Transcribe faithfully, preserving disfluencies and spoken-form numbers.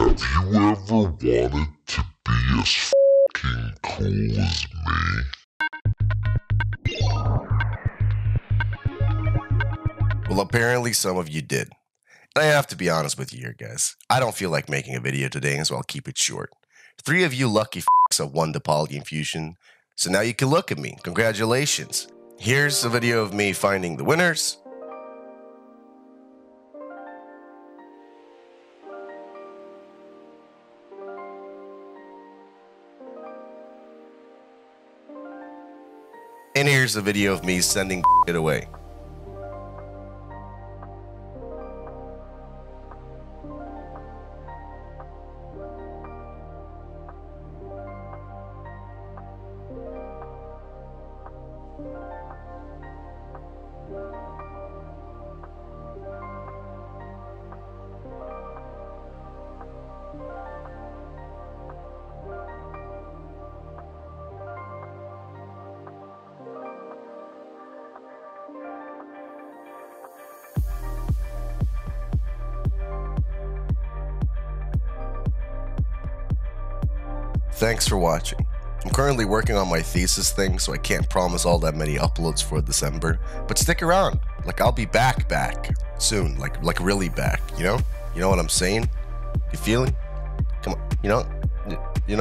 Have you ever wanted to be as f***ing cool as me? Well, apparently some of you did. And I have to be honest with you here, guys. I don't feel like making a video today, so I'll keep it short. Three of you lucky f***s have won the poly infusion, so now you can look at me. Congratulations. Here's a video of me finding the winners. And here's a video of me sending it away. Thanks for watching. I'm currently working on my thesis thing, so I can't promise all that many uploads for December, but stick around. Like, I'll be back back soon, like like really back, you know? You know what I'm saying? You feeling? Come on, you know? You know